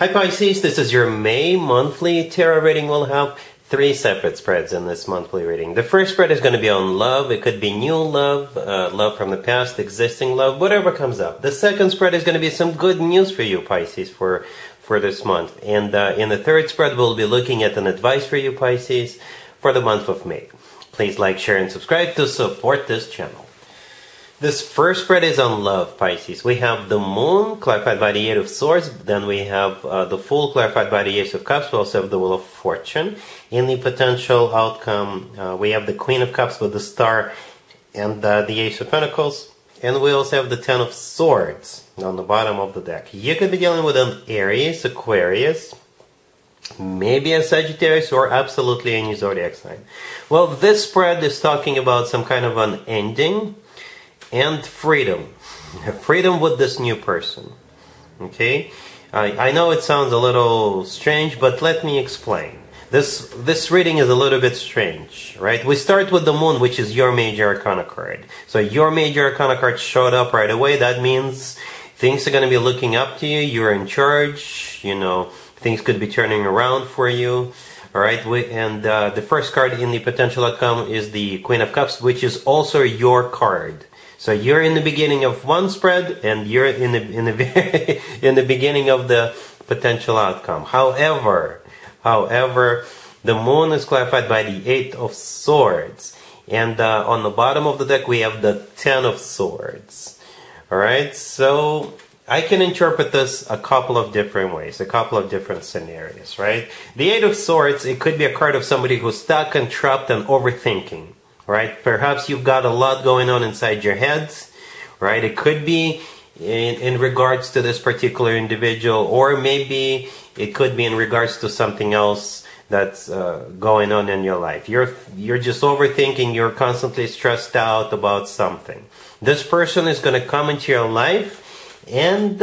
Hi Pisces, this is your May monthly tarot reading. We'll have three separate spreads in this monthly reading. The first spread is going to be on love. It could be new love, love from the past, existing love, whatever comes up. The second spread is going to be some good news for you Pisces for this month. And in the third spread we'll be looking at an advice for you Pisces for the month of May. Please like, share, and subscribe to support this channel. This first spread is on love, Pisces. We have the Moon, clarified by the Eight of Swords. Then we have the Fool, clarified by the Ace of Cups. We also have the Wheel of Fortune. In the potential outcome, we have the Queen of Cups with the Star and the Ace of Pentacles. And we also have the Ten of Swords on the bottom of the deck. You could be dealing with an Aries, Aquarius, maybe a Sagittarius, or absolutely any zodiac sign. Well, this spread is talking about some kind of an ending and freedom. Freedom with this new person. Okay? I know it sounds a little strange, but let me explain. This reading is a little bit strange, right? We start with the Moon, which is your Major Arcana card. So your Major Arcana card showed up right away. That means things are going to be looking up to you. You're in charge. You know, things could be turning around for you. Alright, and the first card in the potential outcome is the Queen of Cups, which is also your card. So you're in the beginning of one spread, and you're in the beginning of the potential outcome. However, the Moon is clarified by the Eight of Swords, and on the bottom of the deck we have the Ten of Swords. All right, so I can interpret this a couple of different ways, a couple of different scenarios. Right, the Eight of Swords, it could be a card of somebody who's stuck and trapped and overthinking. Right? Perhaps you've got a lot going on inside your head, right? It could be in regards to this particular individual, or maybe it could be in regards to something else that's going on in your life. You're just overthinking, you're constantly stressed out about something. This person is going to come into your life, and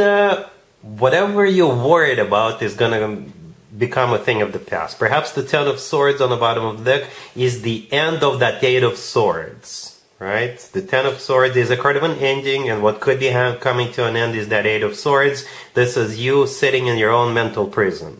whatever you're worried about is going to become a thing of the past. Perhaps the Ten of Swords on the bottom of the deck is the end of that Eight of Swords, right? The Ten of Swords is a card of an ending, and what could be coming to an end is that Eight of Swords. This is you sitting in your own mental prison.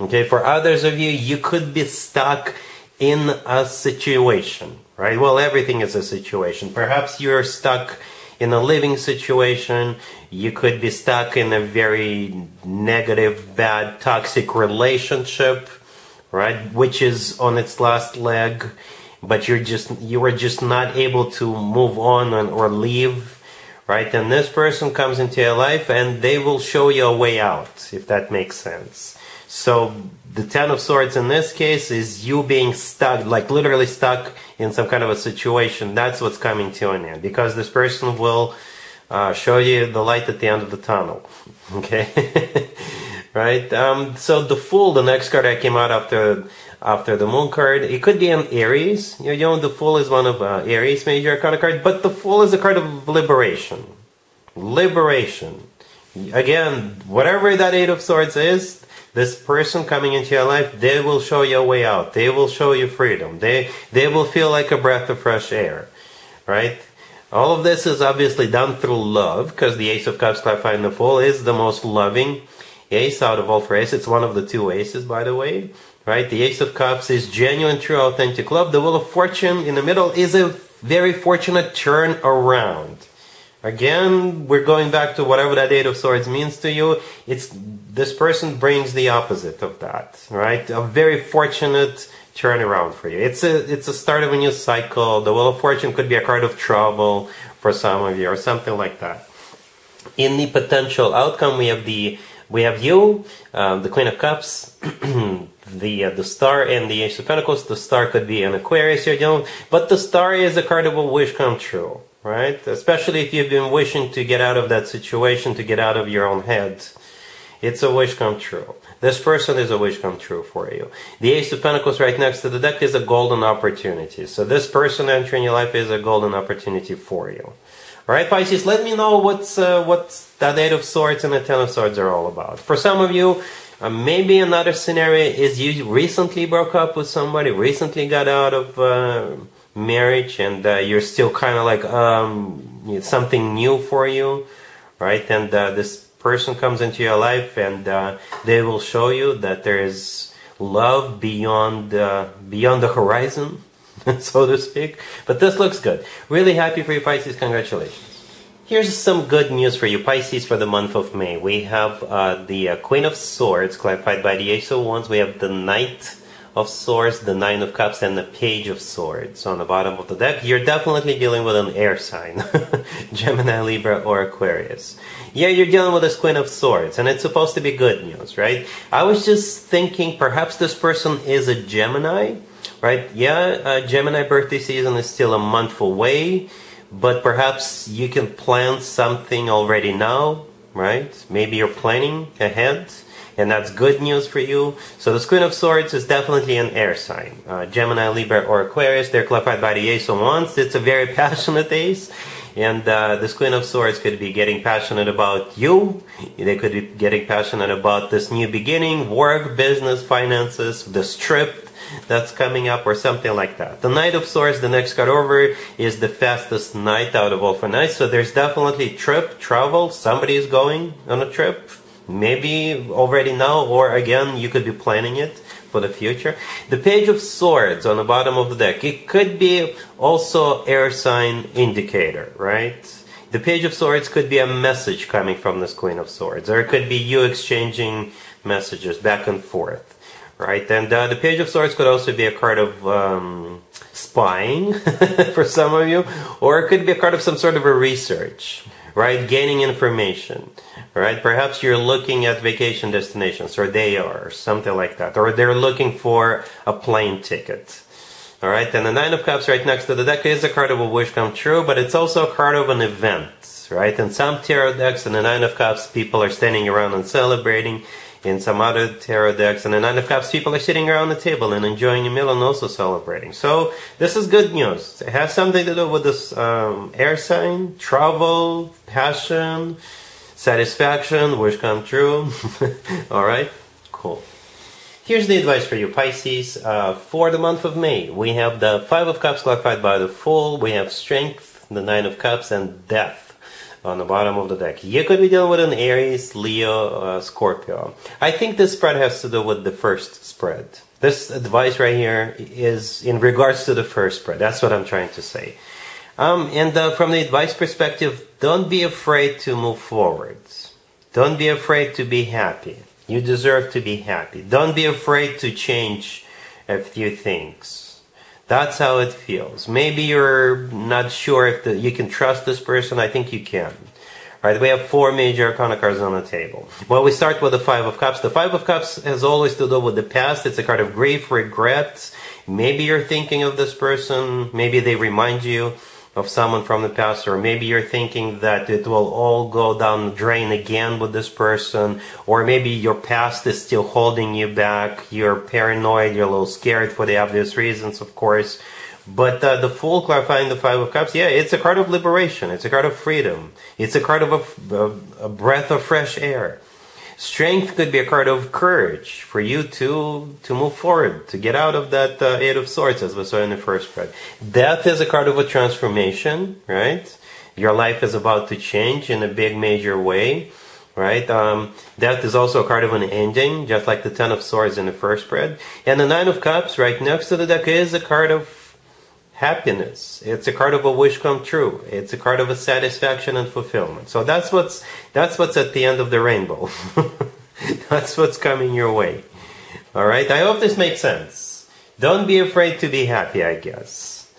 Okay, for others of you, you could be stuck in a situation, right? Well, everything is a situation. Perhaps you're stuck in a living situation, you could be stuck in a very negative, bad, toxic relationship, right? Which is on its last leg, but you were just not able to move on or leave, right? And this person comes into your life and they will show you a way out, if that makes sense. So the Ten of Swords in this case is you being stuck, like literally stuck in some kind of a situation. That's what's coming to an end, because this person will show you the light at the end of the tunnel. Okay, right? So the Fool, the next card that came out after the Moon card, it could be an Aries. You know, the Fool is one of Aries' major arcana card, but the Fool is a card of liberation. Liberation. Again, whatever that Eight of Swords is, this person coming into your life, they will show you a way out. They will show you freedom. They will feel like a breath of fresh air, right? All of this is obviously done through love, because the Ace of Cups, clarified in the Fool, is the most loving ace out of all four aces. It's one of the two aces, by the way, right? The Ace of Cups is genuine, true, authentic love. The Wheel of Fortune in the middle is a very fortunate turn around. Again, we're going back to whatever that Eight of Swords means to you. It's this person brings the opposite of that, right? A very fortunate turnaround for you. It's a start of a new cycle. The Wheel of Fortune could be a card of trouble for some of you, or something like that. In the potential outcome, we have you, the Queen of Cups, the Star, and the Ace of Pentacles. The Star could be an Aquarius, you know, but the Star is a card of a wish come true. Right? Especially if you've been wishing to get out of that situation, to get out of your own head. It's a wish come true. This person is a wish come true for you. The Ace of Pentacles right next to the deck is a golden opportunity. So this person entering your life is a golden opportunity for you. Alright, Pisces, let me know what's that Eight of Swords and the Ten of Swords are all about. For some of you, maybe another scenario is you recently broke up with somebody, recently got out of marriage, and you're still kind of like it's something new for you, right? And this person comes into your life, and they will show you that there is love beyond the horizon, so to speak. But this looks good. Really happy for you, Pisces. Congratulations. Here's some good news for you, Pisces, for the month of May. We have the Queen of Swords, clarified by the Ace of Wands. We have the Knight of Swords, the Nine of Cups, and the Page of Swords on the bottom of the deck. You're definitely dealing with an air sign. Gemini, Libra, or Aquarius. Yeah, you're dealing with this Queen of Swords, and it's supposed to be good news, right? I was just thinking perhaps this person is a Gemini, right? Yeah, Gemini birthday season is still a month away. But perhaps you can plan something already now, right? Maybe you're planning ahead, and that's good news for you. So the Queen of Swords is definitely an air sign. Gemini, Libra, or Aquarius, they're clarified by the Ace of Wands. It's a very passionate ace. And the Queen of Swords could be getting passionate about you. They could be getting passionate about this new beginning, work, business, finances, this trip that's coming up, or something like that. The Knight of Swords, the next card over, is the fastest night out of all for nights. So there's definitely trip, travel. Somebody is going on a trip, maybe already now, or again, you could be planning it for the future. The Page of Swords on the bottom of the deck, it could be also air sign indicator, right? The Page of Swords could be a message coming from this Queen of Swords, or it could be you exchanging messages back and forth. Right, and the Page of Swords could also be a card of spying for some of you, or it could be a card of some sort of a research, right? Gaining information, right? Perhaps you're looking at vacation destinations, or they are, or something like that, or they're looking for a plane ticket. All right, and the Nine of Cups right next to the deck is a card of a wish come true, but it's also a card of an event, right? In some tarot decks, in the Nine of Cups, people are standing around and celebrating. In some other tarot decks, and the Nine of Cups, people are sitting around the table and enjoying a meal and also celebrating. So this is good news. It has something to do with this air sign, travel, passion, satisfaction, wish come true. All right, cool. Here's the advice for you, Pisces, for the month of May. We have the Five of Cups clarified by the Fool. We have strength, the Nine of Cups, and death on the bottom of the deck. You could be dealing with an Aries, Leo, Scorpio. I think this spread has to do with the first spread. This advice right here is in regards to the first spread. That's what I'm trying to say. And from the advice perspective, don't be afraid to move forward. Don't be afraid to be happy. You deserve to be happy. Don't be afraid to change a few things. That's how it feels. Maybe you're not sure if you can trust this person. I think you can. Right? We have four major arcana cards on the table. Well, we start with the Five of Cups. The Five of Cups has always to do with the past. It's a card of grief, regrets. Maybe you're thinking of this person. Maybe they remind you of someone from the past, or maybe you're thinking that it will all go down the drain again with this person, or maybe your past is still holding you back. You're paranoid, you're a little scared for the obvious reasons, of course. But the Fool clarifying the Five of Cups, yeah, it's a card of liberation, it's a card of freedom, it's a card of a breath of fresh air. Strength could be a card of courage for you to move forward, to get out of that Eight of Swords, as we saw in the first spread. Death is a card of a transformation, right? Your life is about to change in a big major way, right? Death is also a card of an ending, just like the Ten of Swords in the first spread. And the Nine of Cups, right next to the deck, is a card of happiness. It's a card of a wish come true. It's a card of a satisfaction and fulfillment. So that's what's at the end of the rainbow. That's what's coming your way. All right. I hope this makes sense. Don't be afraid to be happy, I guess.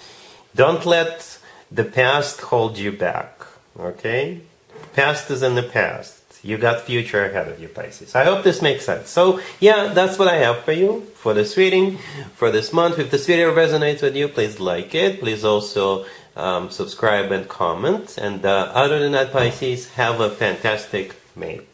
Don't let the past hold you back. Okay. Past is in the past. You got future ahead of you, Pisces. I hope this makes sense. So, yeah, that's what I have for you for this reading, for this month. If this video resonates with you, please like it. Please also subscribe and comment. And other than that, Pisces, have a fantastic May.